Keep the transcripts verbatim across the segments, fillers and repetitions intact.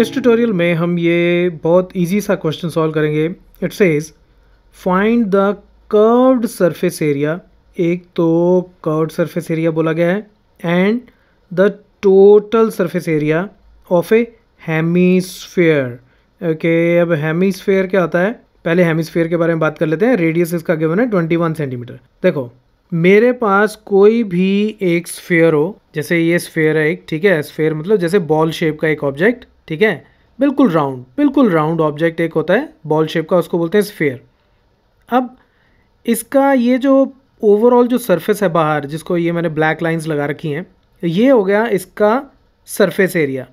इस ट्यूटोरियल में हम ये बहुत इजी सा क्वेश्चन सॉल्व करेंगे। It says find the curved surface area. एक तो कर्व्ड सरफेस एरिया बोला गया है and the total surface area of a hemisphere. Okay, अब हेमीस्फीयर क्या होता है, पहले हेमीस्फीयर के बारे में बात कर लेते हैं। रेडियस इसका गिवन है इक्कीस सेंटीमीटर। देखो मेरे पास कोई भी एक स्फीयर हो, जैसे ये स्फीयर है एक, ठीक है। स्फीयर मतलब जैसे बॉल शेप का एक ऑब्जेक्ट, ठीक है, बिल्कुल राउंड बिल्कुल राउंड ऑब्जेक्ट एक होता है बॉल शेप का, उसको बोलते हैं स्फीयर। अब इसका ये जो ओवरऑल जो सरफेस है बाहर, जिसको ये मैंने ब्लैक लाइंस लगा रखी हैं, ये हो गया इसका सरफेस एरिया।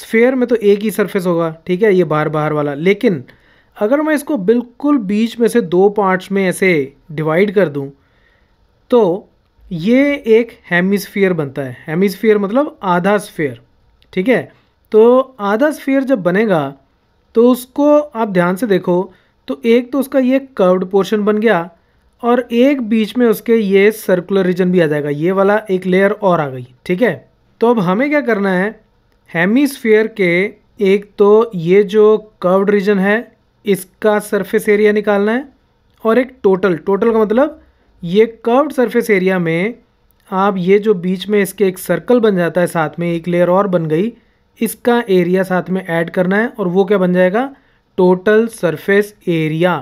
स्फीयर में तो एक ही सरफेस होगा, ठीक है, ये बाहर बाहर वाला। लेकिन अगर मैं इसको बिल्कुल बीच में से दो पार्ट्स में ऐसे डिवाइड कर दूं तो ये एक हेमिस्फीयर बनता है। हेमिस्फीयर मतलब आधा स्फीयर, ठीक है। तो आधा स्फीयर जब बनेगा तो उसको आप ध्यान से देखो तो एक तो उसका ये कर्व्ड पोर्शन बन गया और एक बीच में उसके ये सर्कुलर रीजन भी आ जाएगा, ये वाला एक लेयर और आ गई, ठीक है। तो अब हमें क्या करना है, हेमिस्फीयर के एक तो ये जो कर्व्ड रीजन है इसका सरफेस एरिया निकालना है और एक टोटल टोटल का मतलब ये कर्व्ड सरफेस एरिया में आप ये जो बीच में इसके एक सर्कल बन जाता है, साथ में एक लेयर और बन गई, इसका एरिया साथ में ऐड करना है और वो क्या बन जाएगा, टोटल सरफेस एरिया।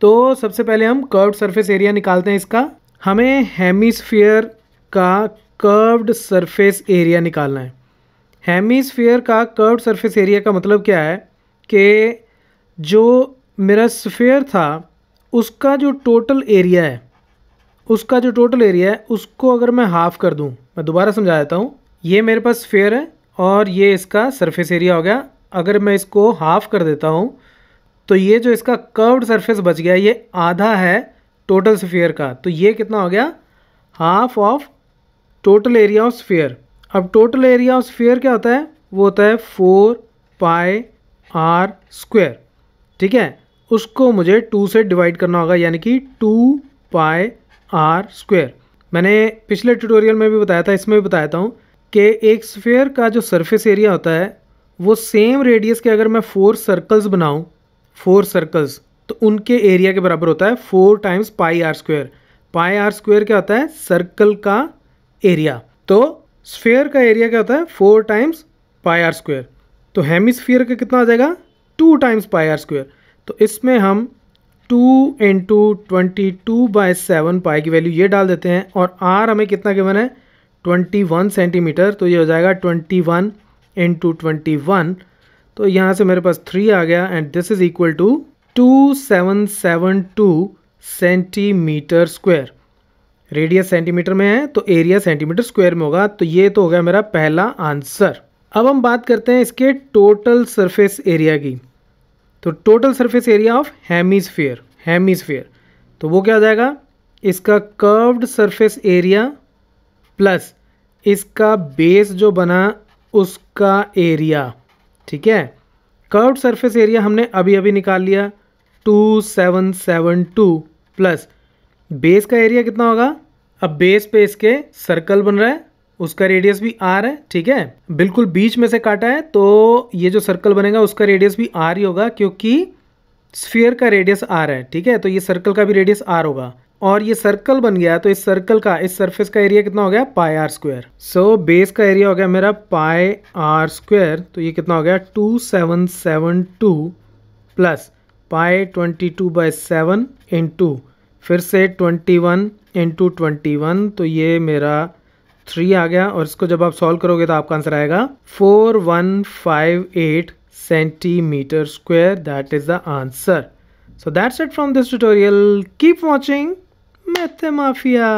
तो सबसे पहले हम कर्व्ड सरफेस एरिया निकालते हैं इसका। हमें हेमिस्फीयर का कर्व्ड सरफेस एरिया निकालना है। हेमिस्फीयर का कर्व्ड सरफेस एरिया का मतलब क्या है कि जो मेरा स्फीयर था उसका जो टोटल एरिया है उसका जो टोटल एरिया है उसको अगर मैं हाफ़ कर दूं, मैं दोबारा समझा देता हूँ। ये मेरे पास स्फीयर है और ये इसका सरफेस एरिया हो गया। अगर मैं इसको हाफ़ कर देता हूँ तो ये जो इसका कर्व्ड सरफेस बच गया ये आधा है टोटल स्फीयर का, तो ये कितना हो गया, half of total area of sphere. अब टोटल एरिया ऑफ स्फीयर क्या होता है, वो होता है फोर पाई आर स्क्वेयर, ठीक है। उसको मुझे टू से डिवाइड करना होगा, यानी कि टू पाई आर स्क्वेयर। मैंने पिछले ट्यूटोरियल में भी बताया था, इसमें भी बताया हूँ कि एक स्फीयर का जो सरफेस एरिया होता है वो सेम रेडियस के अगर मैं फोर सर्कल्स बनाऊँ, फोर सर्कल्स, तो उनके एरिया के बराबर होता है four times pi r square. Pi r square क्या होता है, सर्कल का एरिया। तो स्फीयर का एरिया क्या होता है, four times pi r square. तो हेमिस्फीयर का कितना आ जाएगा, two times pi r square. तो इसमें हम two into twenty two by seven pi की वैल्यू ये डाल देते हैं और आर हमें कितना गिवन है, इक्कीस सेंटीमीटर। तो ये हो जाएगा इक्कीस इंटू इक्कीस, तो यहाँ से मेरे पास थ्री आ गया and this is equal to two thousand seven hundred seventy two centimetre square. Radius centimetre में है तो एरिया सेंटीमीटर स्क्वायर में होगा। तो ये तो हो गया मेरा पहला आंसर। अब हम बात करते हैं इसके टोटल सरफेस एरिया की। तो total surface area of hemisphere, hemisphere तो वो क्या हो जाएगा, इसका कर्व्ड सरफेस एरिया प्लस इसका बेस जो बना उसका एरिया, ठीक है। कर्व्ड सरफेस एरिया हमने अभी अभी निकाल लिया, two thousand seven hundred seventy two plus base का एरिया कितना होगा। अब बेस पे इसके सर्कल बन रहा है, उसका रेडियस भी आर है, ठीक है, बिल्कुल बीच में से काटा है तो ये जो सर्कल बनेगा उसका रेडियस भी आर ही होगा क्योंकि स्फीयर का रेडियस आर है, ठीक है। तो ये सर्कल का भी रेडियस आर होगा और ये सर्कल बन गया तो इस सर्कल का, इस सरफेस का एरिया कितना हो गया, pi r square. So base का एरिया हो गया मेरा पाई आर स्क्वायर। तो ये कितना हो गया, two thousand seven hundred seventy two plus pi बाईस बाई सेवन इंटू फिर से इक्कीस इंटू इक्कीस, तो ये मेरा थ्री आ गया और इसको जब आप सॉल्व करोगे तो आपका आंसर आएगा four thousand one hundred fifty eight centimetre square. That is the answer. So that's it from this tutorial. Keep watching Mathemafia.